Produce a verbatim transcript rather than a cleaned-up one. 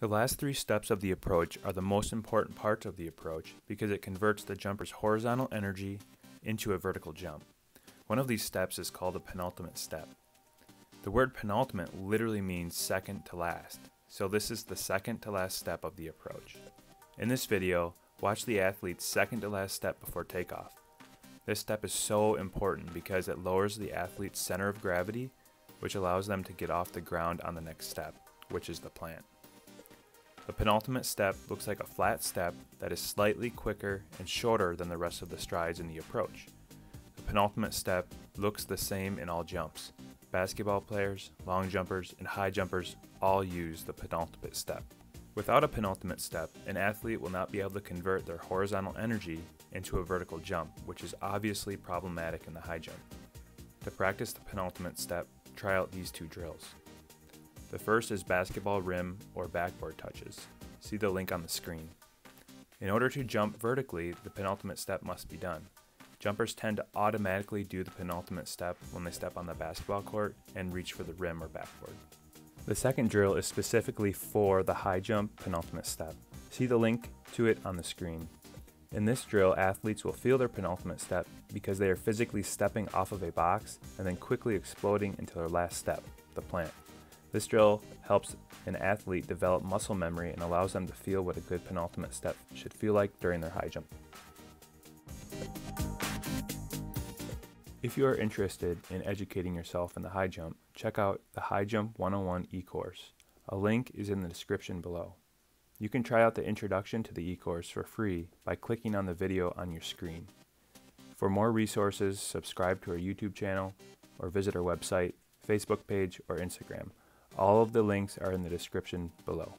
The last three steps of the approach are the most important parts of the approach because it converts the jumper's horizontal energy into a vertical jump. One of these steps is called the penultimate step. The word penultimate literally means second to last, so this is the second to last step of the approach. In this video, watch the athlete's second to last step before takeoff. This step is so important because it lowers the athlete's center of gravity, which allows them to get off the ground on the next step, which is the plant. The penultimate step looks like a flat step that is slightly quicker and shorter than the rest of the strides in the approach. The penultimate step looks the same in all jumps. Basketball players, long jumpers, and high jumpers all use the penultimate step. Without a penultimate step, an athlete will not be able to convert their horizontal energy into a vertical jump, which is obviously problematic in the high jump. To practice the penultimate step, try out these two drills. The first is basketball rim or backboard touches. See the link on the screen. In order to jump vertically, the penultimate step must be done. Jumpers tend to automatically do the penultimate step when they step on the basketball court and reach for the rim or backboard. The second drill is specifically for the high jump penultimate step. See the link to it on the screen. In this drill, athletes will feel their penultimate step because they are physically stepping off of a box and then quickly exploding into their last step, the plant. This drill helps an athlete develop muscle memory and allows them to feel what a good penultimate step should feel like during their high jump. If you are interested in educating yourself in the high jump, check out the High Jump one oh one E-Course. A link is in the description below. You can try out the introduction to the E-Course for free by clicking on the video on your screen. For more resources, subscribe to our YouTube channel or visit our website, Facebook page, or Instagram. All of the links are in the description below.